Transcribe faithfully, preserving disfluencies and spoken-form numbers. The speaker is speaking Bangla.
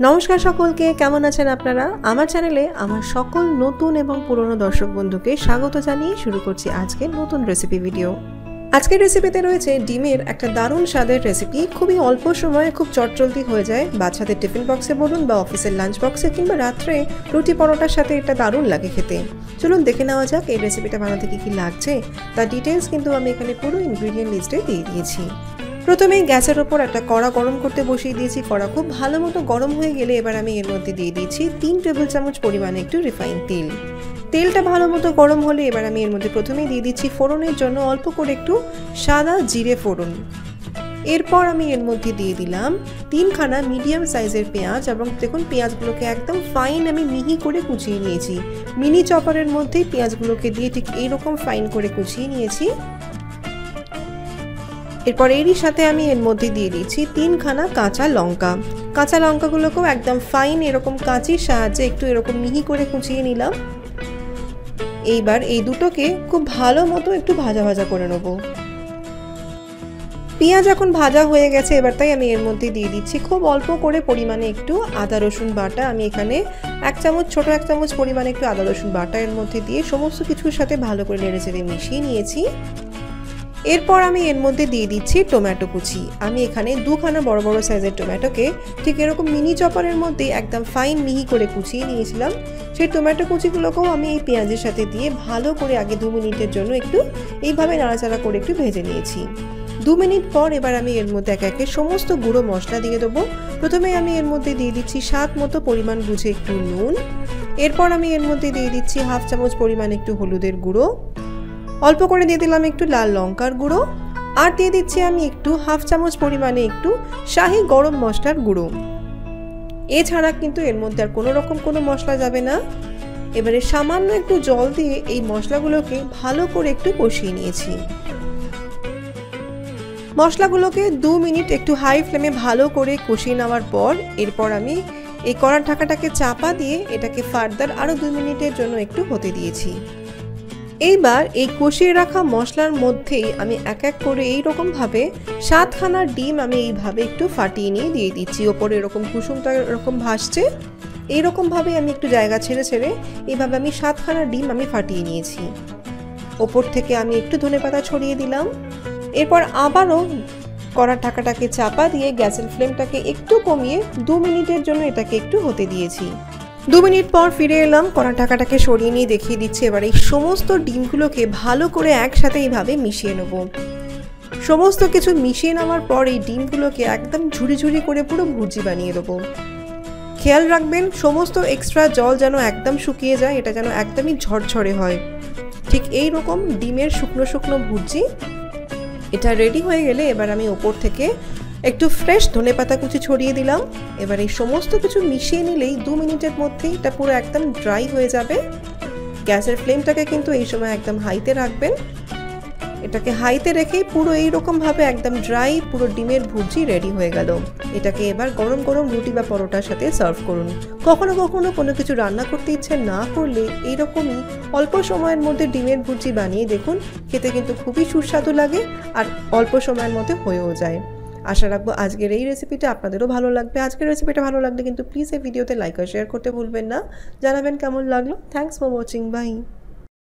नमस्कार सकल के केमन आछेन आपनारा आमार चैनेले आमार सकल नतून एवं पुरानो दर्शक बंधुके स्वागत जानिये शुरू करछि आजकेर नतून रेसिपि भिडियो। आजकेर रेसिपिते रयेछे डिमेर एकटा दारुण स्वादेर रेसिपि, खुबই अल्प समये खूब चटजलदी हये जाय। बाच्चादेर टिफिन बक्से बोलुन बा अफिसेर लांच बक्से किंबा रात्रे रुटी परोटार साथे एटा दारुण लागे खेते। चलुन देखे नेওয়া যাক এই রেসিপিটা বানাতে কি কি লাগছে তার ডিটেইলস কিন্তু আমি এখানে পুরো ইনগ্রেডিয়েন্ট লিস্টে দিয়ে দিয়েছি। प्रथम गैसर ओपर एक कड़ा गरम करते बसिए दिए कड़ा खूब भालो मतो गरम हो गेले एबार आमी एर मध्य दिए दीची तीन टेबिल चामच परिमाणे एकटु रिफाइन तेल। तेलटा भालो मतो गरम होले एबार आमी एर मध्य प्रथमे दिए दीची फोड़नेर जन्य अल्प करे एकटु सादा जिरे फोड़न। एरपर आमी एर मध्य दिए दिलाम तीनखाना मीडियम साइजेर पेंयाज और देखुन पेंयाजगुलोके एकदम फाइन आमी मिहि करे कुचिए निएछि। मिनि चपारेर मध्येई पेंयाजगुलोके दिए ठीक एरकम फाइन करे कुचिए निएछि। এরপর এরই সাথে আমি এর মধ্যে দিয়ে দিয়েছি তিনখানা কাঁচা লঙ্কা। কাঁচা লঙ্কাগুলোকেও একদম ফাইন এরকম কাঁচির সাহায্যে একটু এরকম মিহি করে কুচিয়ে নিলাম। এইবার এই দুটোকে খুব ভালো মতো একটু ভাজা ভাজা করে নেব। পেঁয়াজ এখন ভাজা হয়ে গেছে এবার তাই আমি এর মধ্যে দিয়ে দিচ্ছি খুব অল্প করে পরিমাণে একটু আদা রসুন বাটা। আমি এখানে এক চামচ ছোট এক চামচ পরিমাণে একটু আদা রসুন বাটা এর মধ্যে দিয়ে সমস্ত কিছুর সাথে ভালো করে নেড়েচেড়ে মিশিয়ে নিয়েছি। এরপর আমি এর মধ্যে দিয়ে দিচ্ছি টমেটো কুচি। আমি এখানে দুখানা বড় বড় সাইজের টমেটোকে ঠিক এরকম মিনি চপারের মধ্যে একদম ফাইন মিহি করে কুচিয়ে নিয়েছিলাম। সেই টমেটো কুচিগুলোকেও আমি এই পেঁয়াজের সাথে দিয়ে ভালো করে আগে দু মিনিটের জন্য একটু এইভাবে নাড়াচাড়া করে একটু ভেজে নিয়েছি। দু মিনিট পর এবার আমি এর মধ্যে একে একে সমস্ত গুঁড়ো মশলা দিয়ে দেবো। প্রথমে আমি এর মধ্যে দিয়ে দিচ্ছি স্বাদ মতো পরিমাণ বুঝে একটু নুন। এরপর আমি এর মধ্যে দিয়ে দিচ্ছি হাফ চামচ পরিমাণ একটু হলুদের গুঁড়ো। অল্প করে দিয়ে দিলাম একটু লাল লঙ্কার গুঁড়ো। আর দিয়ে দিচ্ছি আমি একটু হাফ চামচ পরিমাণে একটু শাহী গরম মশলার গুঁড়ো। এছাড়া কিন্তু এর মধ্যে আর কোনো রকম কোনো মশলা যাবে না। এবারে সামান্য একটু জল দিয়ে এই মশলাগুলোকে ভালো করে একটু কষিয়ে নিয়েছি। মশলাগুলোকে দু মিনিট একটু হাই ফ্লেমে ভালো করে কষিয়ে নেওয়ার পর এরপর আমি এই কড়ার ঢাকাটাকে চাপা দিয়ে এটাকে ফার্দার আরও দু মিনিটের জন্য একটু হতে দিয়েছি। এইবার এই কষিয়ে রাখা মশলার মধ্যেই আমি এক এক করে এইরকমভাবে সাতখানা ডিম আমি এইভাবে একটু ফাটিয়ে নিয়ে দিয়ে দিচ্ছি। ওপরে এরকম কুসুমটা এরকম ভাসছে, এইরকমভাবে আমি একটু জায়গা ছেড়ে ছেড়ে এইভাবে আমি সাতখানা ডিম আমি ফাটিয়ে নিয়েছি। ওপর থেকে আমি একটু ধনেপাতা ছড়িয়ে দিলাম। এরপর আবারও কড়ার ঢাকাটাকে চাপা দিয়ে গ্যাসের ফ্লেমটাকে একটু কমিয়ে দু মিনিটের জন্য এটাকে একটু হতে দিয়েছি। দু মিনিট পর ফিরে এলাম, কড়া ঢাকাটাকে সরিয়ে নিয়ে দেখিয়ে দিচ্ছি। এবার এই সমস্ত ডিমগুলোকে ভালো করে একসাথে এইভাবে মিশিয়ে নেব। সমস্ত কিছু মিশিয়ে নেওয়ার পর এই ডিমগুলোকে একদম ঝুড়ি ঝুড়ি করে পুরো ভুর্জি বানিয়ে দেবো। খেয়াল রাখবেন সমস্ত এক্সট্রা জল যেন একদম শুকিয়ে যায়, এটা যেন একদমই ঝরঝরে হয়। ঠিক এই রকম ডিমের শুকনো শুকনো ভুর্জি এটা রেডি হয়ে গেলে এবার আমি ওপর থেকে একটু ফ্রেশ ধনে পাতা কুচি ছড়িয়ে দিলাম। এবার এই সমস্ত কিছু মিশিয়ে নিলেই দু মিনিটের মধ্যেই এটা পুরো একদম ড্রাই হয়ে যাবে। গ্যাসের ফ্লেমটাকে কিন্তু এই সময় একদম হাইতে রাখবেন। এটাকে হাইতে রেখেই পুরো এইরকমভাবে একদম ড্রাই পুরো ডিমের ভুর্জি রেডি হয়ে গেল। এটাকে এবার গরম গরম রুটি বা পরোটার সাথে সার্ভ করুন। কখনো কখনো কোনো কিছু রান্না করতে ইচ্ছে না করলে এইরকমই অল্প সময়ের মধ্যে ডিমের ভুর্জি বানিয়ে দেখুন, খেতে কিন্তু খুবই সুস্বাদু লাগে আর অল্প সময়ের মধ্যে হয়েও যায়। আশা রাখবো আজকের এই রেসিপিটা আপনাদেরও ভালো লাগবে। আজকের রেসিপিটা ভালো লাগলে কিন্তু প্লিজ এই ভিডিওতে লাইক আর শেয়ার করতে ভুলবেন না। জানাবেন কেমন লাগলো। Thanks for watching. বাই।